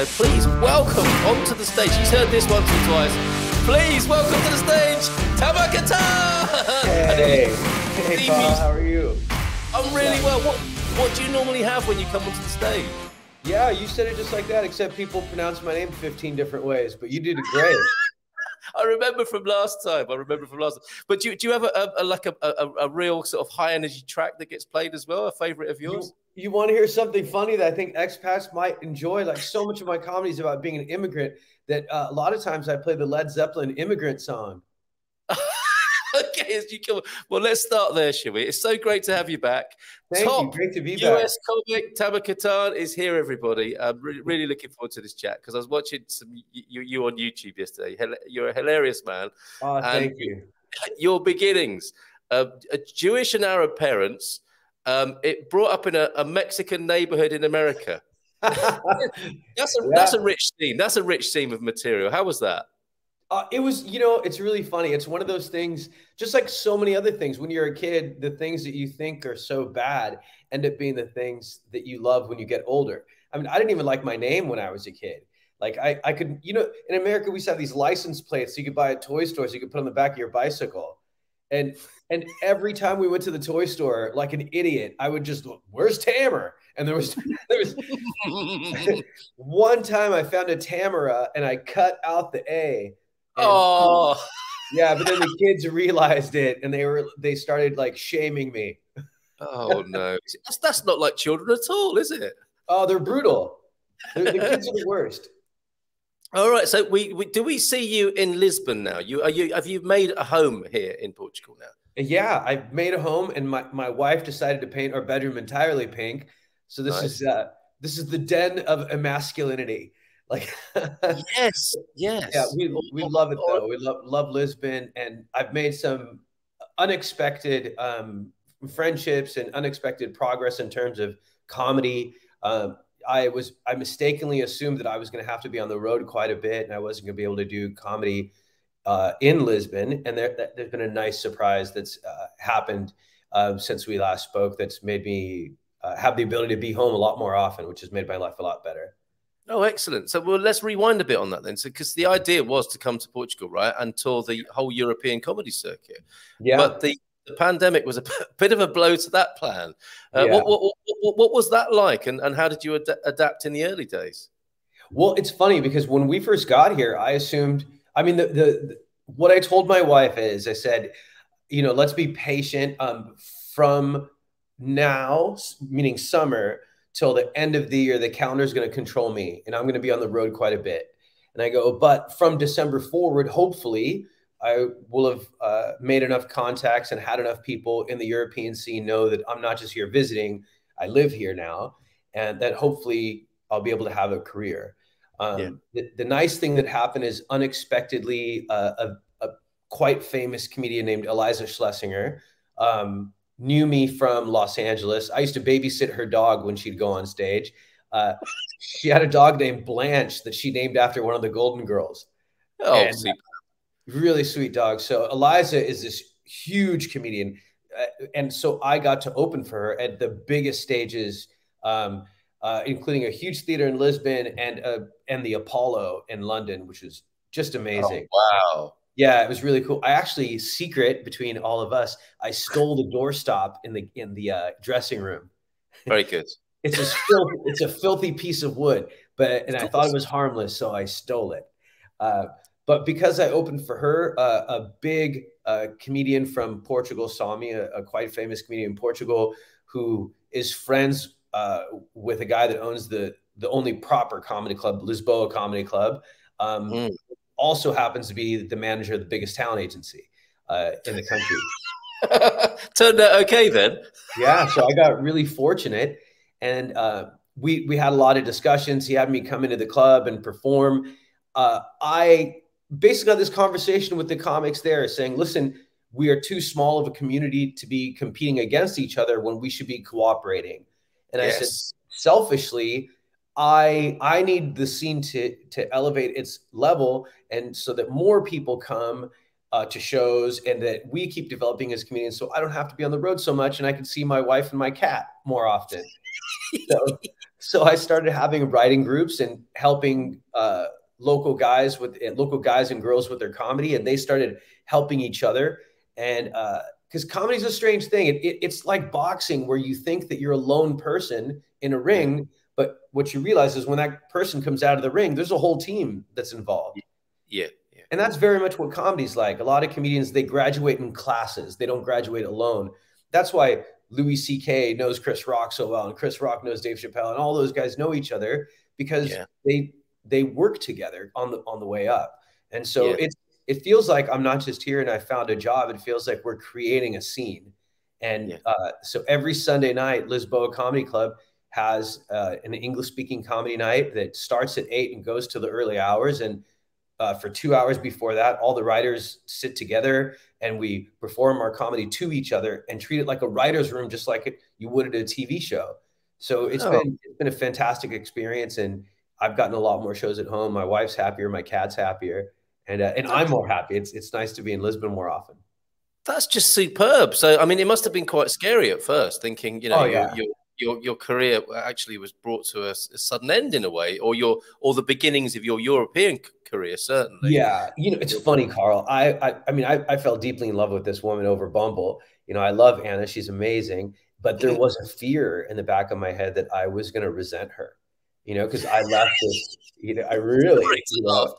So please welcome onto the stage. He's heard this once or twice. Please welcome to the stage, Tabakata! Hey, hey Paul, how are you? I'm really well. What do you normally have when you come onto the stage? Yeah, you said it just like that, except people pronounce my name 15 different ways, but you did it great. I remember from last time. But do you have a real sort of high energy track that gets played as well? A favorite of yours? You want to hear something funny that I think expats might enjoy? Like so much of my comedy is about being an immigrant that a lot of times I play the Led Zeppelin immigrant song. Okay, well, let's start there, shall we? It's so great to have you back. Thank you. Great to be back. US comic Tamer Kattan is here, everybody. I'm really looking forward to this chat because I was watching you on YouTube yesterday. You're a hilarious man. Oh, thank you. Your beginnings, a Jewish and Arab parents, it brought up in a Mexican neighborhood in America. That's a rich scene. That's a rich scene of material. How was that? It was, you know, it's really funny. It's one of those things, just like so many other things. When you're a kid, the things that you think are so bad end up being the things that you love when you get older. I mean, I didn't even like my name when I was a kid. Like I could, you know, in America, we used to have these license plates you could buy at toy stores, you could put on the back of your bicycle. And every time we went to the toy store, like an idiot, I would just look, where's Tamer? And there was one time I found a Tamara and I cut out the A. And, oh yeah, but then the kids realized it and they started like shaming me. Oh no, that's not like children at all, is it? Oh, they're brutal. The kids are the worst. All right, so do we see you in Lisbon now? Have you made a home here in Portugal now? Yeah, I've made a home and my wife decided to paint our bedroom entirely pink. So this is this is the den of emasculinity. Like yes, yeah, we love it though. We love Lisbon, and I've made some unexpected friendships and unexpected progress in terms of comedy. I mistakenly assumed that I was going to have to be on the road quite a bit, and I wasn't going to be able to do comedy in Lisbon. And there's been a nice surprise that's happened since we last spoke. That's made me have the ability to be home a lot more often, which has made my life a lot better. Oh, excellent. So, well, let's rewind a bit on that then. So, because the idea was to come to Portugal, right, and tour the whole European comedy circuit. Yeah. But the pandemic was a bit of a blow to that plan. Yeah. What was that like, and how did you adapt in the early days? Well, it's funny because when we first got here, I assumed, I mean, what I told my wife is I said, you know, let's be patient from now, meaning summer, till the end of the year, the calendar is going to control me and I'm going to be on the road quite a bit. And I go, but from December forward, hopefully I will have made enough contacts and had enough people in the European scene know that I'm not just here visiting, I live here now, and that hopefully I'll be able to have a career. The nice thing that happened is unexpectedly, a quite famous comedian named Iliza Shlesinger, knew me from Los Angeles. I used to babysit her dog when she'd go on stage. She had a dog named Blanche that she named after one of the Golden Girls. Oh, sweet. Really sweet dog. So Iliza is this huge comedian. And so I got to open for her at the biggest stages, including a huge theater in Lisbon and the Apollo in London, which was just amazing. Oh, wow. Yeah, it was really cool. I actually, secret between all of us, I stole the doorstop in the dressing room. Very good. It's a filthy piece of wood, and I thought it was harmless, so I stole it. But because I opened for her, a big comedian from Portugal saw me, a quite famous comedian in Portugal, who is friends with a guy that owns the only proper comedy club, Lisboa Comedy Club. Also happens to be the manager of the biggest talent agency in the country. Turned out okay then. Yeah, so I got really fortunate, and we had a lot of discussions. He had me come into the club and perform. I basically had this conversation with the comics there saying, listen, we are too small of a community to be competing against each other when we should be cooperating. And yes. I said, selfishly, I need the scene to elevate its level, and so that more people come to shows, and that we keep developing as comedians, so I don't have to be on the road so much, and I can see my wife and my cat more often. So So I started having writing groups and helping local guys and girls with their comedy, and they started helping each other. And because comedy is a strange thing, it's like boxing, where you think that you're a lone person in a ring, but what you realize is when that person comes out of the ring, there's a whole team that's involved. Yeah. Yeah. And that's very much what comedy's like. A lot of comedians, they graduate in classes. They don't graduate alone. That's why Louis C.K. knows Chris Rock so well, and Chris Rock knows Dave Chappelle, and all those guys know each other because they work together on the way up. And so it feels like I'm not just here and I found a job. It feels like we're creating a scene. And so every Sunday night, Lisboa Comedy Club has an English-speaking comedy night that starts at 8 and goes to the early hours. And for 2 hours before that, all the writers sit together and we perform our comedy to each other and treat it like a writer's room, just like you would at a TV show. So it's been a fantastic experience, and I've gotten a lot more shows at home. My wife's happier, my cat's happier, and I'm more happy. It's nice to be in Lisbon more often. That's just superb. So, I mean, it must have been quite scary at first, thinking, you know, your career actually was brought to a sudden end in a way, or the beginnings of your European career, certainly. Yeah, you know, it's funny, Carl. I mean, I fell deeply in love with this woman over Bumble. You know, I love Anna. She's amazing. But there was a fear in the back of my head that I was going to resent her. You know, because I left this, you know, I really, you know,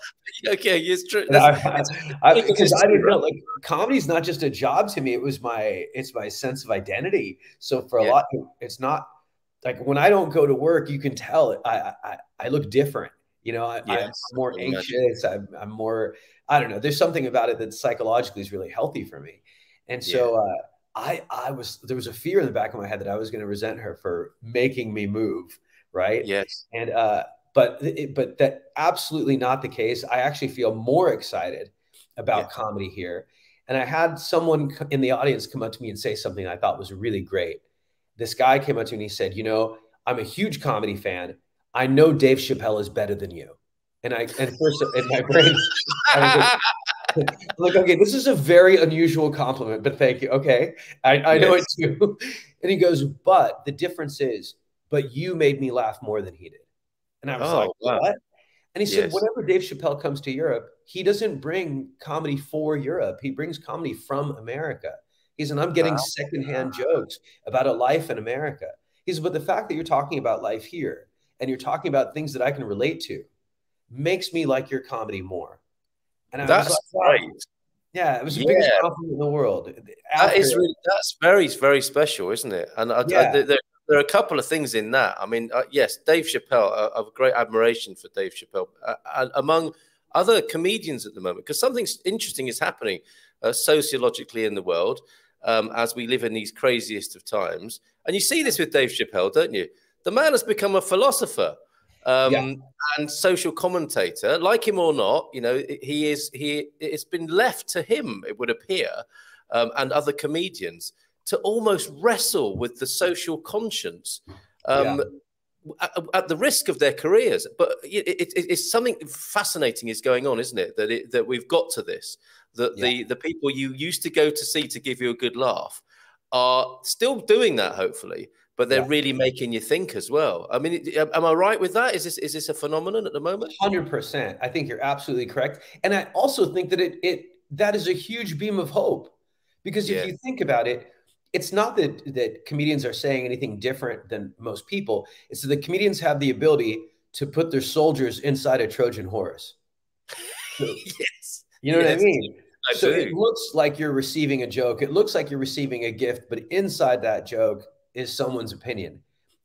okay, it's true. Because I didn't know, like, comedy's not just a job to me. It was it's my sense of identity. So for a lot, it's not like when I don't go to work, you can tell I look different. You know, I'm more anxious. I'm more, I don't know. There's something about it that psychologically is really healthy for me. And so there was a fear in the back of my head that I was going to resent her for making me move. Right. Yes. And but that absolutely not the case. I actually feel more excited about comedy here. And I had someone in the audience come up to me and say something I thought was really great. This guy came up to me and he said, "You know, I'm a huge comedy fan. I know Dave Chappelle is better than you." And first in my brain, I was like, okay, this is a very unusual compliment, but thank you. Okay, I know it too. And he goes, "But the difference is, but you made me laugh more than he did." And I was like, what? Wow. And he said, whenever Dave Chappelle comes to Europe, he doesn't bring comedy for Europe. He brings comedy from America. He said, I'm getting secondhand jokes about a life in America. He said, but the fact that you're talking about life here and you're talking about things that I can relate to makes me like your comedy more. And I was like, right. Yeah, it was the biggest compliment in the world. That's very, very special, isn't it? And there are a couple of things in that. I mean, yes, Dave Chappelle, I have great admiration for Dave Chappelle, among other comedians at the moment, because something interesting is happening sociologically in the world as we live in these craziest of times. And you see this with Dave Chappelle, don't you? The man has become a philosopher and social commentator. Like him or not, you know, it's been left to him, it would appear, and other comedians, to almost wrestle with the social conscience at the risk of their careers. But it's something fascinating is going on, isn't it? That we've got to this, that the people you used to go to see to give you a good laugh are still doing that, hopefully, but they're really making you think as well. I mean, am I right with that? Is this a phenomenon at the moment? 100%. I think you're absolutely correct. And I also think that that is a huge beam of hope, because if you think about it, it's not that comedians are saying anything different than most people. It's that comedians have the ability to put their soldiers inside a Trojan horse. So, you know what I mean? So it looks like you're receiving a joke. It looks like you're receiving a gift, but inside that joke is someone's opinion.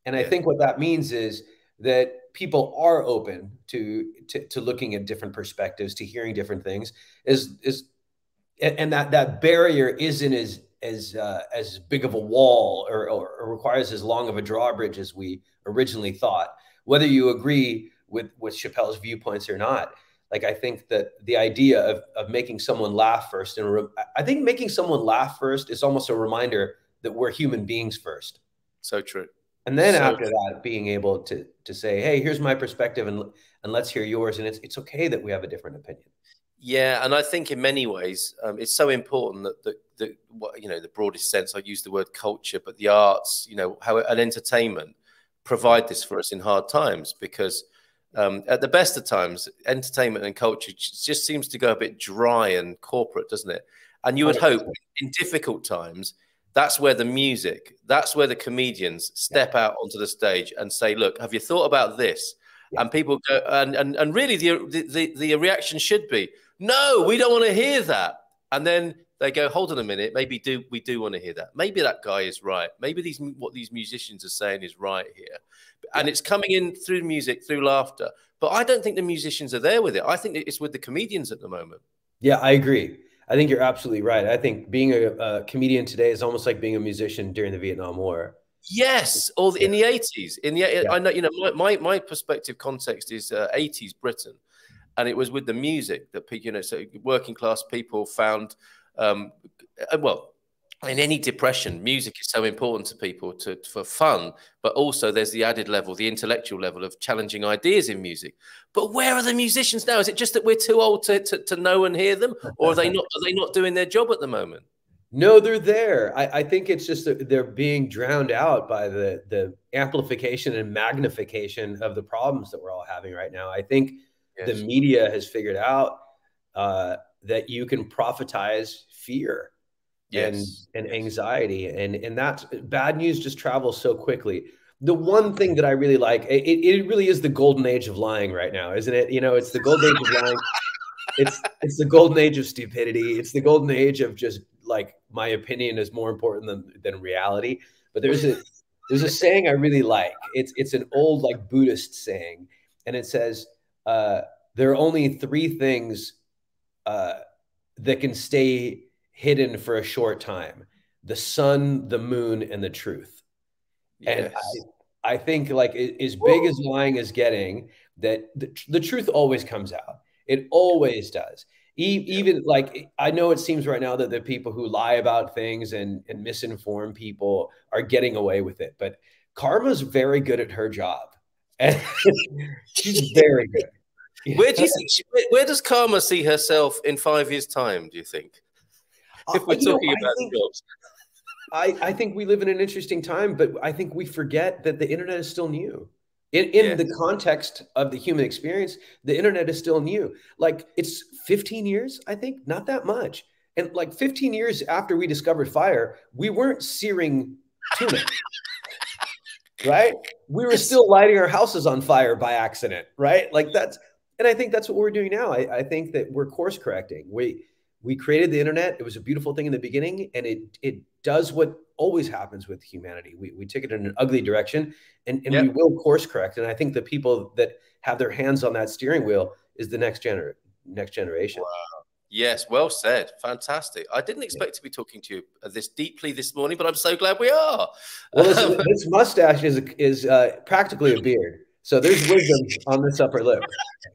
And I think what that means is that people are open to looking at different perspectives, to hearing different things, and that barrier isn't as big of a wall or requires as long of a drawbridge as we originally thought, whether you agree with Chappelle's viewpoints or not. Like, I think that the idea of making someone laugh first, and I think making someone laugh first is almost a reminder that we're human beings first. So true. And then after that, being able to say, hey, here's my perspective and let's hear yours. And it's okay that we have a different opinion. Yeah, and I think in many ways it's so important that the broadest sense, I use the word culture, but the arts, you know, how and entertainment provide this for us in hard times, because at the best of times, entertainment and culture just seems to go a bit dry and corporate, doesn't it? And you would hope in difficult times, that's where the music, that's where the comedians step out onto the stage and say, look, have you thought about this? Yeah. And people go, and really the reaction should be, no, we don't want to hear that. And then they go, hold on a minute, maybe we do want to hear that. Maybe that guy is right. Maybe what these musicians are saying is right here. And it's coming in through music, through laughter. But I don't think the musicians are there with it. I think it's with the comedians at the moment. Yeah, I agree. I think you're absolutely right. I think being a comedian today is almost like being a musician during the Vietnam War. Yes, or in the 80s. I know, you know, my perspective context is 80s Britain. And it was with the music that, you know, so working class people found, well, in any depression, music is so important to people for fun, but also there's the added level, the intellectual level of challenging ideas in music. But where are the musicians now? Is it just that we're too old to know and hear them, or are they not doing their job at the moment? No, they're there. I think it's just that they're being drowned out by the amplification and magnification of the problems that we're all having right now. I think the media has figured out that you can profitize fear. Yes. And anxiety. And that's bad news just travels so quickly. The one thing that I really like, it really is the golden age of lying right now, isn't it? You know, it's the golden age of lying. It's the golden age of stupidity. It's the golden age of just like, my opinion is more important than reality. But there's a saying I really like. It's an old like Buddhist saying. And it says, there are only three things that can stay hidden for a short time: the sun, the moon, and the truth. Yes. And I think, like, as big as lying is getting, that the truth always comes out. It always does. Even like, I know it seems right now that the people who lie about things and misinform people are getting away with it, but karma's very good at her job. And she's very good. Where does karma see herself in 5 years' time, do you think? If we're talking about jobs. I think we live in an interesting time, but I think we forget that the internet is still new. In the context of the human experience, the internet is still new. Like, it's 15 years, I think, not that much. And like 15 years after we discovered fire, we weren't searing tuna, right? We were still lighting our houses on fire by accident, right? Like that's, and I think that's what we're doing now. I think that we're course correcting. We created the internet. It was a beautiful thing in the beginning, and it does what always happens with humanity. We took it in an ugly direction, and we will course correct. And I think the people that have their hands on that steering wheel is the next generation. Wow. Yes, well said. Fantastic. I didn't expect to be talking to you this deeply this morning, but I'm so glad we are. Well, this mustache is practically a beard. So there's wisdom on this upper lip.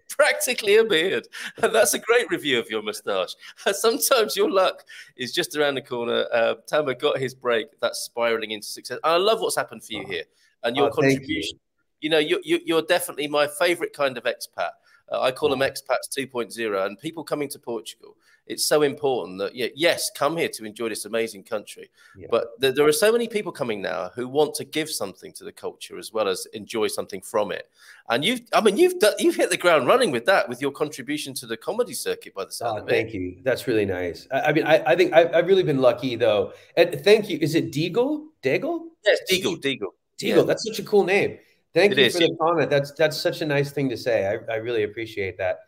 Practically a beard. And that's a great review of your moustache. Sometimes your luck is just around the corner. Tamer got his break. That's spiraling into success. And I love what's happened for you here and your contribution. You know, you're definitely my favorite kind of expat. I call them expats 2.0. And people coming to Portugal, it's so important that, yes, come here to enjoy this amazing country. Yeah. But there are so many people coming now who want to give something to the culture as well as enjoy something from it. And you've hit the ground running with that, with your contribution to the comedy circuit by the sound of it. Thank you. That's really nice. I mean, I think I've really been lucky, though. And thank you. Is it Deagle? Deagle? Yes, Deagle. Deagle. Yeah. That's such a cool name. Thank you for the comment. That's such a nice thing to say. I really appreciate that.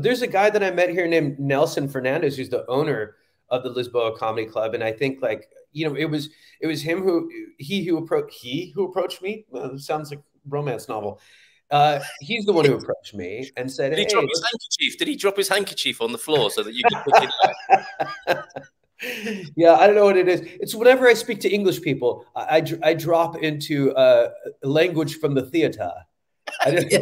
There's a guy that I met here named Nelson Fernandez, who's the owner of the Lisboa Comedy Club, and I think, like, you know, it was him who approached me. Well, it sounds like a romance novel. He's the one who approached me and said, "Did he drop his handkerchief? Did he drop his handkerchief on the floor so that you could pick it up?" Yeah, I don't know what it is. It's whenever I speak to English people, I drop into language from the theater. I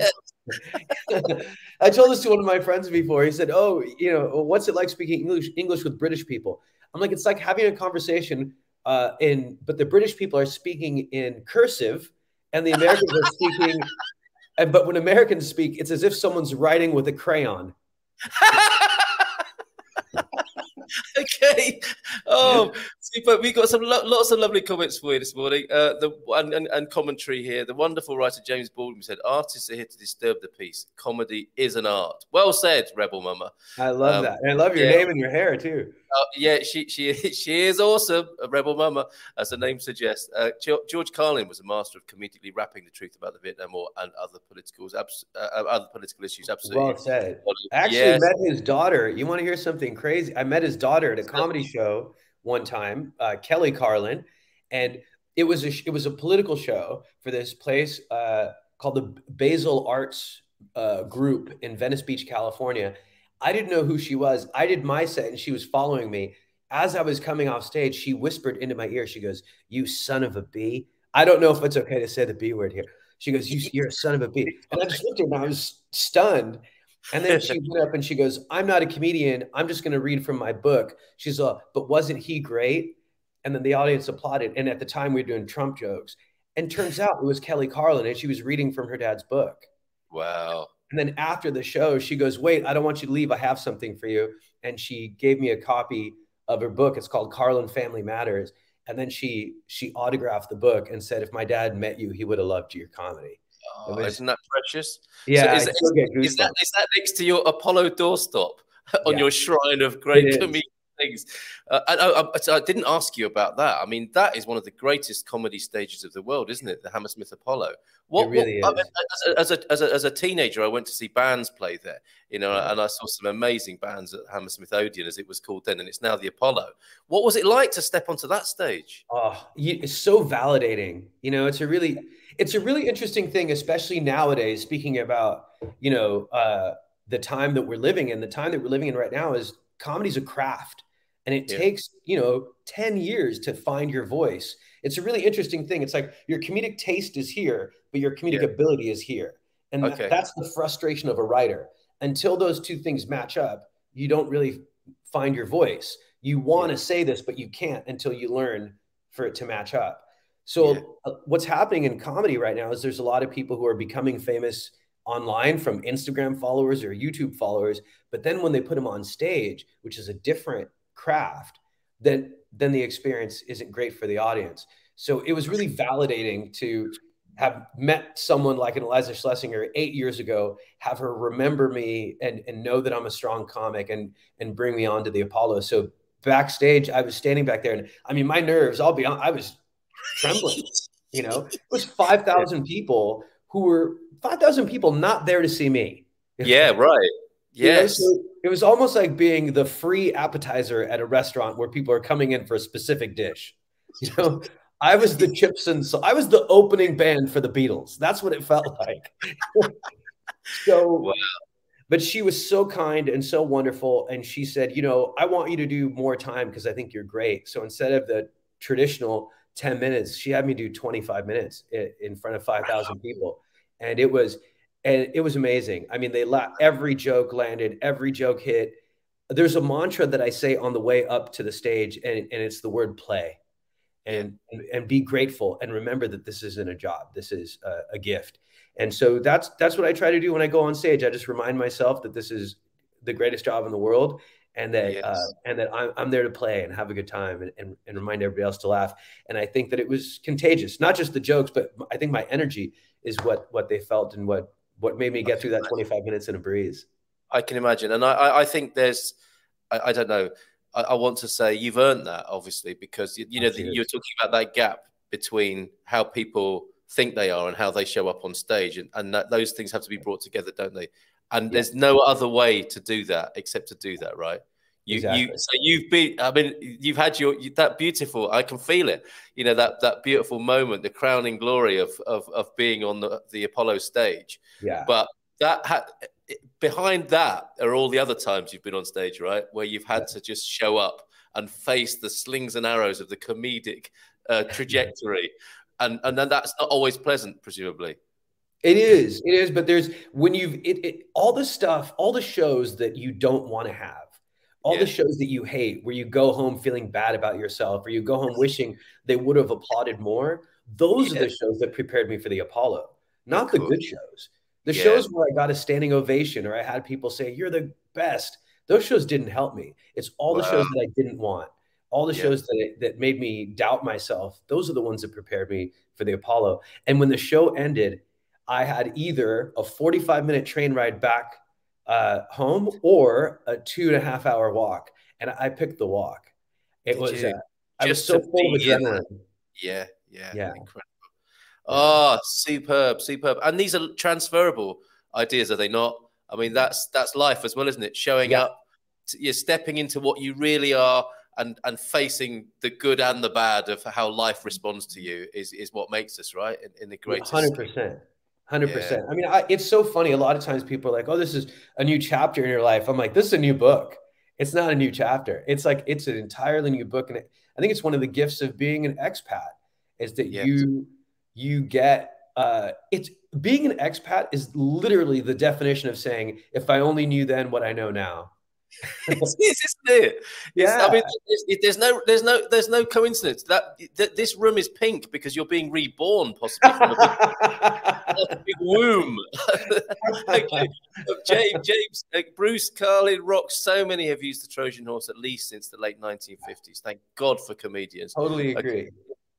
told this to one of my friends before. He said, "Oh, you know, what's it like speaking English with British people?" I'm like, "It's like having a conversation but the British people are speaking in cursive, and the Americans are speaking. But when Americans speak, it's as if someone's writing with a crayon." Okay. okay. Oh, but we got some lots of lovely comments for you this morning. And commentary here. The wonderful writer James Baldwin said, "Artists are here to disturb the peace. Comedy is an art." Well said, Rebel Mama. I love that. And I love your name and your hair too. Yeah, she is awesome, a Rebel Mama, as the name suggests. George Carlin was a master of comedically rapping the truth about the Vietnam War and other political issues. Absolutely. Well said. Actually, met his daughter. You want to hear something crazy? I met his daughter at a comedy show one time, Kelly Carlin, and it was a political show for this place called the Basil Arts Group in Venice Beach, California. I didn't know who she was. I did my set and she was following me. As I was coming off stage, she whispered into my ear, she goes, "You son of a B." I don't know if it's okay to say the B word here. She goes, "You're a son of a B." And I just looked at her and I was stunned. And then she went up and she goes, "I'm not a comedian. I'm just going to read from my book." She's like, "But wasn't he great?" And then the audience applauded. And at the time we were doing Trump jokes. And turns out it was Kelly Carlin and she was reading from her dad's book. Wow. And then after the show, she goes, "Wait, I don't want you to leave. I have something for you." And she gave me a copy of her book. It's called Carlin Family Matters. And then she autographed the book and said, "If my dad met you, he would have loved your comedy." Oh, I mean, isn't that precious? Yeah. So is that next to your Apollo doorstop on your shrine of great comedic things? I didn't ask you about that. I mean, that is one of the greatest comedy stages of the world, isn't it? The Hammersmith Apollo. It really is. I mean, as a teenager, I went to see bands play there, you know, and I saw some amazing bands at Hammersmith Odeon, as it was called then, and it's now the Apollo. What was it like to step onto that stage? Oh, it's so validating. You know, it's a really interesting thing, especially nowadays, speaking about, you know, the time that we're living in. The time that we're living in right now is comedy's a craft. And it takes, you know, 10 years to find your voice. It's a really interesting thing. It's like your comedic taste is here, but your comedic ability is here. And that's the frustration of a writer. Until those two things match up, you don't really find your voice. You want to say this, but you can't until you learn for it to match up. So what's happening in comedy right now is there's a lot of people who are becoming famous online from Instagram followers or YouTube followers. But then when they put them on stage, which is a different craft, then the experience isn't great for the audience. So it was really validating to have met someone like an Iliza Shlesinger 8 years ago, have her remember me and know that I'm a strong comic and bring me on to the Apollo. So backstage, I was standing back there and I mean, my nerves, I'll be honest, I was trembling, you know. It was 5,000 people who were 5,000 people not there to see me. Yeah, right. Yes. You know, so it was almost like being the free appetizer at a restaurant where people are coming in for a specific dish. You know, I was the chips and so I was the opening band for the Beatles. That's what it felt like. So, wow. But she was so kind and so wonderful. And she said, you know, "I want you to do more time because I think you're great." So instead of the traditional 10 minutes, she had me do 25 minutes in front of 5,000 people. And it was amazing. I mean, every joke landed, every joke hit. There's a mantra that I say on the way up to the stage, and it's the word play. And be grateful and remember that this isn't a job. This is a gift. And so that's what I try to do when I go on stage. I just remind myself that this is the greatest job in the world and that I'm there to play and have a good time and remind everybody else to laugh. And I think that it was contagious, not just the jokes, but I think my energy is what they felt and what made me get through that 25 minutes in a breeze. I can imagine. And I think there's, I don't know, I want to say you've earned that, obviously, because, you know, you're talking about that gap between how people think they are and how they show up on stage. And that, those things have to be brought together, don't they? And there's no other way to do that except to do that, right? You've had that beautiful, I can feel it, you know, that beautiful moment, the crowning glory of being on the Apollo stage. Yeah. But behind that are all the other times you've been on stage, right? Where you've had to just show up and face the slings and arrows of the comedic trajectory. And then that's not always pleasant, presumably. It is. But there's, when you've, all the stuff, all the shows that you don't want to have, all the shows that you hate, where you go home feeling bad about yourself, or you go home wishing they would have applauded more, those are the shows that prepared me for the Apollo, not the good shows. The shows where I got a standing ovation or I had people say, "You're the best," Those shows didn't help me. It's all the shows that I didn't want, all the shows that made me doubt myself. Those are the ones that prepared me for the Apollo. And when the show ended, I had either a 45-minute train ride back home or a 2.5-hour walk. And I picked the walk. I was so full of adrenaline. Yeah. Incredible. Oh, superb. And these are transferable ideas, are they not? I mean, that's life as well, isn't it? Showing up, you're stepping into what you really are and facing the good and the bad of how life responds to you is what makes us, right? In the greatest. 100%. 100%. I mean, it's so funny. A lot of times people are like, oh, this is a new chapter in your life. I'm like, this is a new book. It's not a new chapter. It's like, it's an entirely new book. And I think it's one of the gifts of being an expat is that you get, being an expat is literally the definition of saying, if I only knew then what I know now. Isn't it? Yeah. I mean, there's no coincidence that this room is pink because you're being reborn, possibly from a big womb. Okay. James, Bruce, Carlin, Rock. So many have used the Trojan horse at least since the late 1950s. Thank God for comedians. Totally agree. Okay.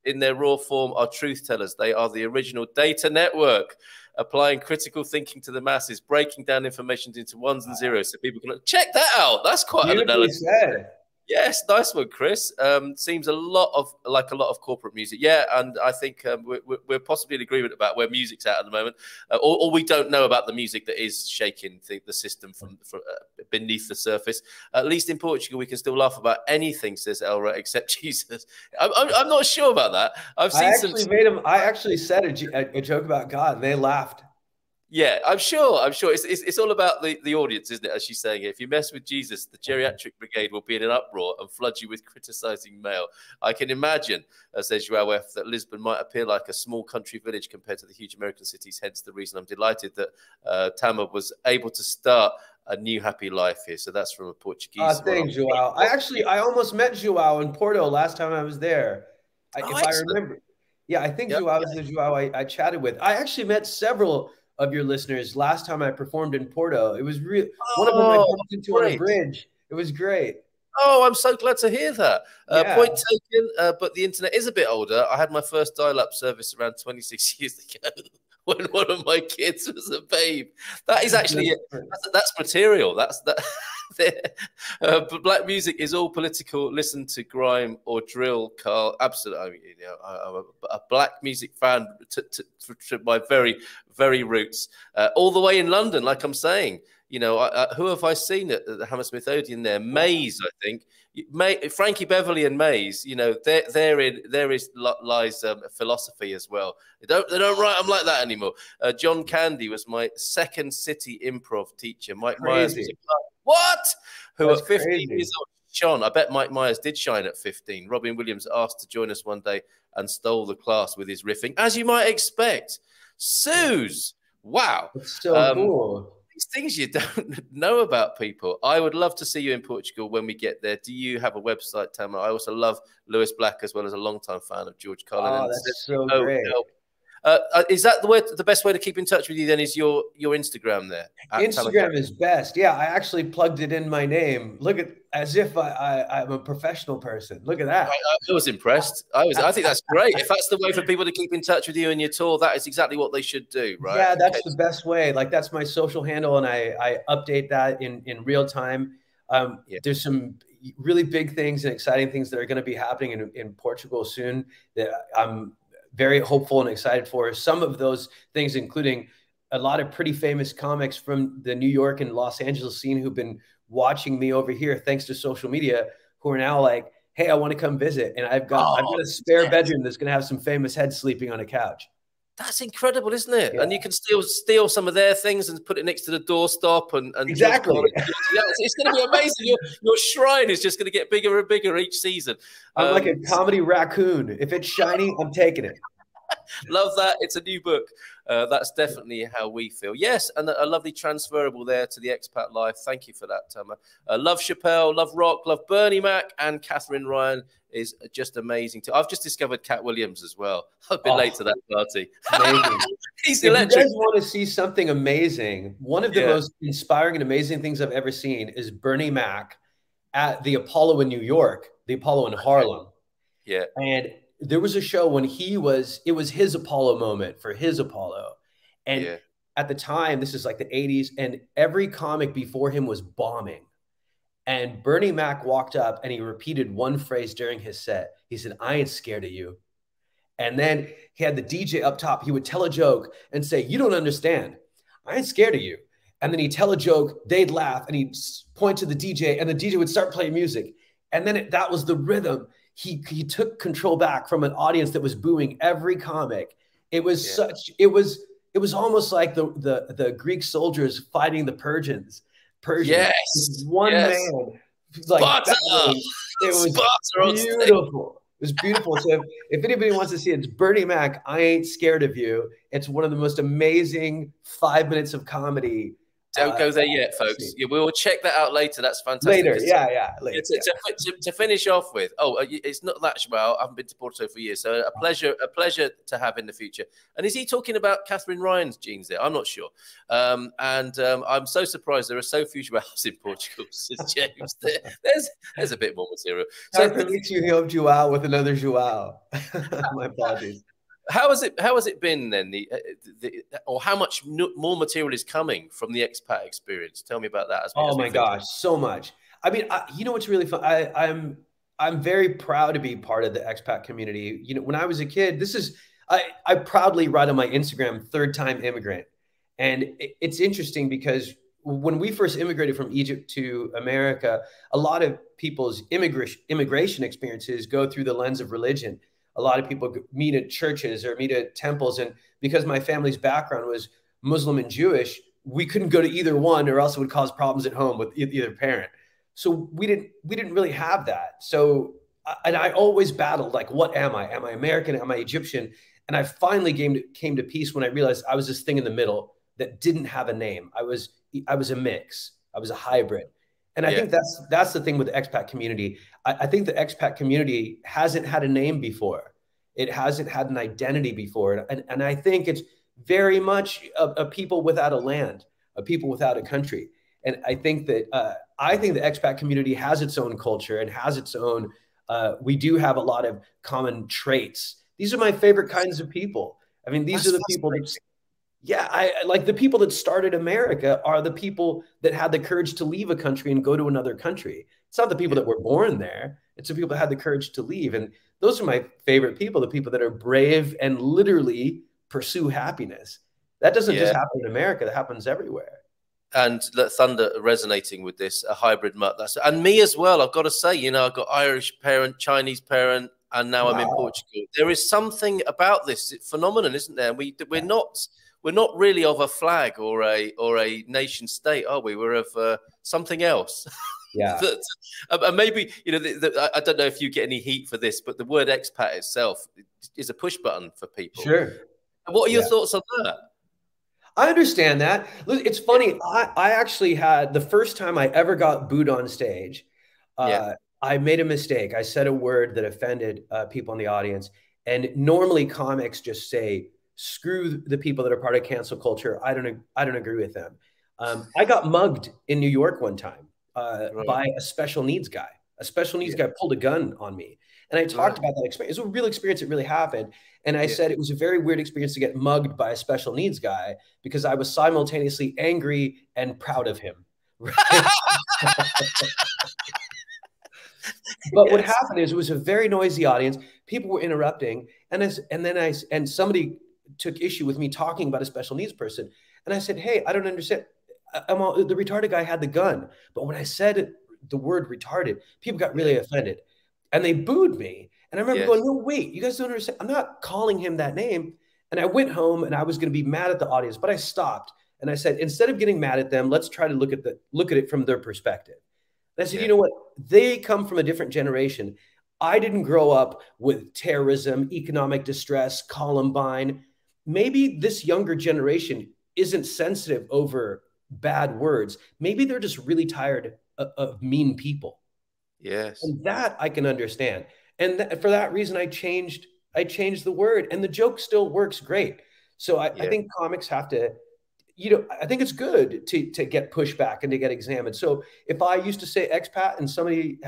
In their raw form are truth tellers. They are the original data network, applying critical thinking to the masses, breaking down information into ones and zeros so people can look. Check that out. That's quite an analogy. Yes, nice one, Chris. Seems a lot of corporate music. Yeah, and I think we're possibly in agreement about where music's at the moment, or we don't know about the music that is shaking the system from beneath the surface. At least in Portugal, we can still laugh about anything, says Elra, except Jesus. I'm not sure about that. I've seen I actually said a joke about God, and they laughed. Yeah, I'm sure. It's all about the audience, isn't it? As she's saying, if you mess with Jesus, the geriatric brigade will be in an uproar and flood you with criticizing mail. I can imagine, says Joao F, that Lisbon might appear like a small country village compared to the huge American cities. Hence the reason I'm delighted that Tamer was able to start a new happy life here. So that's from a Portuguese. Thanks, Joao. I almost met Joao in Porto last time I was there. If I remember. Yeah, I think Joao was the Joao I chatted with. I actually met several of your listeners last time I performed in Porto. It was real. One of them I bumped into on a bridge. It was great. Oh, I'm so glad to hear that. Point taken, but the internet is a bit older. I had my first dial-up service around 26 years ago when one of my kids was a babe. That is actually, that's material. That's that. But black music is all political. Listen to grime or drill, Carl. Absolutely, I mean, you know, I'm a black music fan to my very, very roots. All the way in London, like I'm saying. You know, who have I seen at the Hammersmith Odeon there? Maze, I think. Frankie Beverly and Maze. You know, there lies philosophy as well. They don't write them like that anymore. John Candy was my Second City improv teacher. Mike Myers was a who at 15 years old shone. I bet Mike Myers did shine at 15. Robin Williams asked to join us one day and stole the class with his riffing, as you might expect. Suze, wow. It's so cool. These things you don't know about people. I would love to see you in Portugal when we get there. Do you have a website, Tamer? I also love Lewis Black, as well as a longtime fan of George Carlin. Oh, that's so great. Is that the best way to keep in touch with you then is your Instagram there? Instagram is best. Yeah, I actually plugged it in my name. Look at as if I'm a professional person. Look at that. I was impressed. I think that's great. If that's the way for people to keep in touch with you and your tour, that is exactly what they should do, right? Yeah, that's the best way. Like that's my social handle and I update that in real time. There's some really big things and exciting things that are going to be happening in Portugal soon that I'm very hopeful and excited for. Some of those things, including a lot of pretty famous comics from the New York and Los Angeles scene who've been watching me over here, thanks to social media, who are now like, hey, I want to come visit. And I've got a spare bedroom that's going to have some famous heads sleeping on a couch. That's incredible, isn't it? Yeah. And you can steal some of their things and put it next to the doorstop. And exactly. It's going to be amazing. Your shrine is just going to get bigger and bigger each season. I'm like a comedy raccoon. If it's shiny, I'm taking it. Love that. It's a new book. That's definitely how we feel. Yes, and a lovely transferable there to the expat life. Thank you for that, Tamer. Love Chappelle, love Rock, love Bernie Mac, and Catherine Ryan is just amazing too. I've just discovered Cat Williams as well. I've been late to that party. He's electric. If you guys want to see something amazing, one of the most inspiring and amazing things I've ever seen is Bernie Mac at the Apollo in New York, the Apollo in Harlem. Yeah. And there was a show when he was, it was his Apollo moment for his Apollo. And at the time, this is like the 80s, and every comic before him was bombing. And Bernie Mac walked up and he repeated one phrase during his set. He said, "I ain't scared of you." And then he had the DJ up top. He would tell a joke and say, "You don't understand. I ain't scared of you." And then he'd tell a joke, they'd laugh, and he'd point to the DJ, and the DJ would start playing music. And then that was the rhythm. He took control back from an audience that was booing every comic. It was such, it was almost like the Greek soldiers fighting the Persians. Yes, one man. Like, it was beautiful. It was beautiful. So if anybody wants to see it, it's Bernie Mac, "I Ain't Scared of You." It's one of the most amazing 5 minutes of comedy. Don't go there yet, folks. Yeah, we will check that out later. That's fantastic. Later, later. To finish off with, it's not that well. I haven't been to Porto for years, so a pleasure to have in the future. And is he talking about Catherine Ryan's jeans there? I'm not sure. I'm so surprised there are so few Joaos in Portugal, says James. there's a bit more material. So you helped Joao with another Joao. My apologies. How has it been then? Or how much more material is coming from the expat experience? Tell me about that. Oh my gosh, so much. I mean, you know what's really fun? I'm very proud to be part of the expat community. You know, when I was a kid, I proudly write on my Instagram, third-time immigrant. And it's interesting because when we first immigrated from Egypt to America, a lot of people's immigration experiences go through the lens of religion. A lot of people meet at churches or meet at temples. And because my family's background was Muslim and Jewish, we couldn't go to either one or else it would cause problems at home with either parent. So we didn't really have that. So, and I always battled, like, what am I? Am I American? Am I Egyptian? And I finally came to peace when I realized I was this thing in the middle that didn't have a name. I was a mix. I was a hybrid. And I think that's the thing with the expat community. I think the expat community hasn't had a name before. It hasn't had an identity before. And I think it's very much a people without a land, a people without a country. And I think that the expat community has its own culture and has its own, we do have a lot of common traits. These are my favorite kinds of people. I mean, these are the people that... Yeah, I like the people that started America are the people that had the courage to leave a country and go to another country. It's not the people that were born there. It's the people that had the courage to leave. And those are my favorite people, the people that are brave and literally pursue happiness. That doesn't just happen in America. That happens everywhere. And Thunder resonating with this, a hybrid mutt. And me as well, I've got to say, you know, I've got Irish parent, Chinese parent, and now I'm in Portugal. There is something about this phenomenon, isn't there? And we're not really of a flag or a nation state, are we? We're of something else. Yeah. And maybe, you know, I don't know if you get any heat for this, but the word expat itself is a push button for people. Sure. What are your thoughts on that? I understand that. Look, it's funny. I actually had the first time I ever got booed on stage. I made a mistake. I said a word that offended people in the audience. And normally comics just say, "Screw the people that are part of cancel culture. I don't agree with them." I got mugged in New York one time by a special needs guy. A special needs guy pulled a gun on me. And I talked about that experience. It was a real experience. It really happened. And I said it was a very weird experience to get mugged by a special needs guy because I was simultaneously angry and proud of him. Right? But what happened is it was a very noisy audience. People were interrupting. And then somebody took issue with me talking about a special needs person. And I said, "Hey, I don't understand. The retarded guy had the gun." But when I said the word retarded, people got really offended and they booed me. And I remember going, "No, wait, you guys don't understand. I'm not calling him that name." And I went home and I was going to be mad at the audience, but I stopped. And I said, instead of getting mad at them, let's try to look at it from their perspective. And I said, you know what? They come from a different generation. I didn't grow up with terrorism, economic distress, Columbine. Maybe this younger generation isn't sensitive over bad words. Maybe they're just really tired of mean people. Yes. And that I can understand. And for that reason, I changed the word, and the joke still works great. So I think comics have to, you know, I think it's good to get pushback and to get examined. So if I used to say expat and somebody,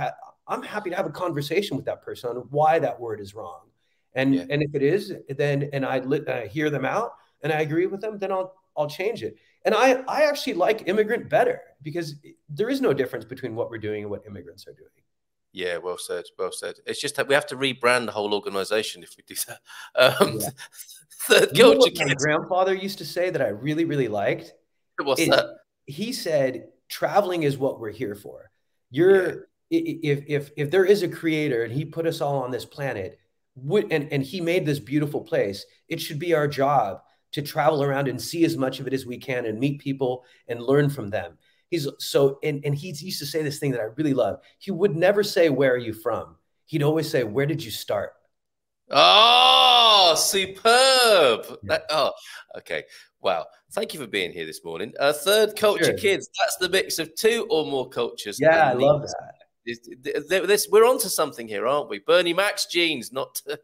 I'm happy to have a conversation with that person on why that word is wrong. And if it is, then, and I hear them out and I agree with them, then I'll change it. And I actually like immigrant better, because there is no difference between what we're doing and what immigrants are doing. Yeah, well said, well said. It's just that we have to rebrand the whole organization if we do that. You know what my grandfather used to say that I really, really liked? What's that? He said, traveling is what we're here for. If there is a creator and he put us all on this planet and he made this beautiful place, it should be our job to travel around and see as much of it as we can and meet people and learn from them. And he used to say this thing that I really love. He would never say, where are you from? He'd always say, where did you start? Oh, superb. Yeah. Okay. Wow. Thank you for being here this morning. Third Culture Kids. That's the mix of two or more cultures. Yeah, I love that. We're onto something here, aren't we? Bernie Mac's genes, not the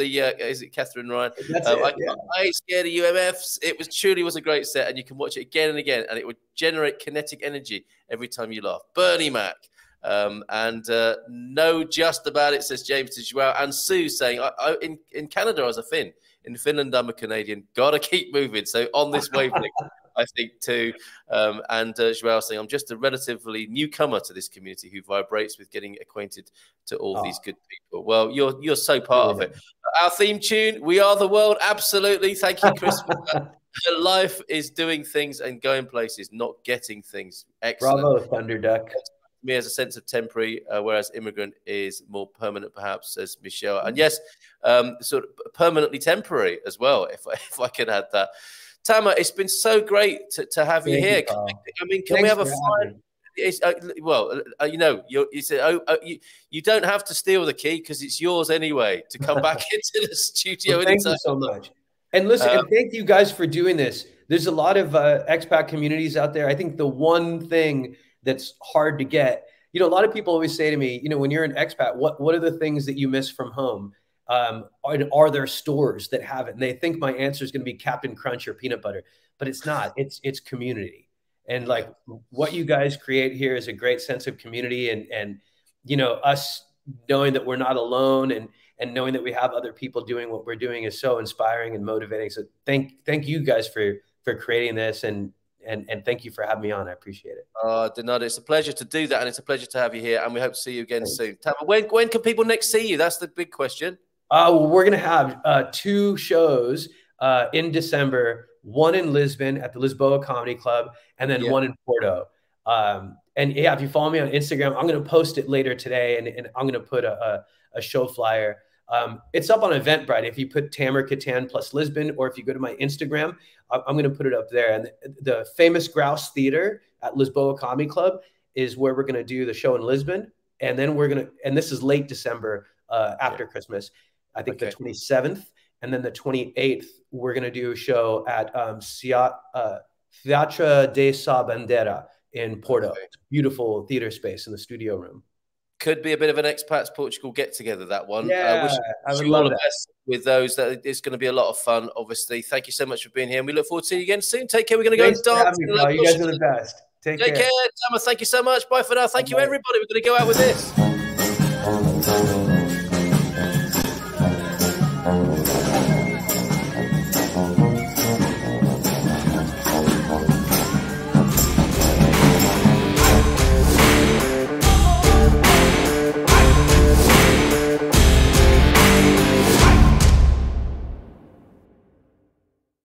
is it Catherine Ryan? I scared of UMFs. It was truly a great set, and you can watch it again and again, and it would generate kinetic energy every time you laugh. Bernie Mac, no, just about it, says James de Joao, and Sue saying, in Canada I was a Finn, in Finland I'm a Canadian. Gotta keep moving. So on this wavelength. I think too, Joao saying, I'm just a relatively newcomer to this community who vibrates with getting acquainted to all these good people. Well, you're so part of it. Our theme tune, We Are the World, absolutely. Thank you, Chris. Life is doing things and going places, not getting things. Excellent. Bravo, Thunderduck. Me as a sense of temporary, whereas immigrant is more permanent, perhaps, as Michelle. And yes, sort of permanently temporary as well, if I could add that. Tamer, it's been so great to have you here. Can we have a fun? You know, you don't have to steal the key because it's yours anyway to come back into the studio. Well, thank you so much. And listen, and thank you guys for doing this. There's a lot of expat communities out there. I think the one thing that's hard to get, you know, a lot of people always say to me, you know, when you're an expat, what are the things that you miss from home? Are there stores that have it? And they think my answer is going to be Captain Crunch or peanut butter, but it's not. It's community, and like what you guys create here is a great sense of community, and you know, us knowing that we're not alone, and knowing that we have other people doing what we're doing is so inspiring and motivating. So thank you guys for creating this, and thank you for having me on. I appreciate it. Denada, it's a pleasure to do that, and it's a pleasure to have you here, and we hope to see you again soon. Tamer, when can people next see you? That's the big question. We're going to have two shows in December, one in Lisbon at the Lisboa Comedy Club, and then one in Porto. And yeah, if you follow me on Instagram, I'm going to post it later today, and I'm going to put a show flyer. It's up on Eventbrite. If you put Tamer Kattan plus Lisbon, or if you go to my Instagram, I'm going to put it up there. And the Famous Grouse Theater at Lisboa Comedy Club is where we're going to do the show in Lisbon. And then we're going to, and this is late December after Christmas. I think the 27th, and then the 28th, we're going to do a show at Cia Teatro de Sa Bandeira in Porto. It's a beautiful theater space in the studio room. Could be a bit of an expats Portugal get together, that one. Yeah, I would love that. With those, it's going to be a lot of fun, obviously. Thank you so much for being here, and we look forward to seeing you again soon. Take care. We're going to go and dance. You guys are the best. Take care. Tamer, thank you so much. Bye for now. Thank you, everybody. We're going to go out with this.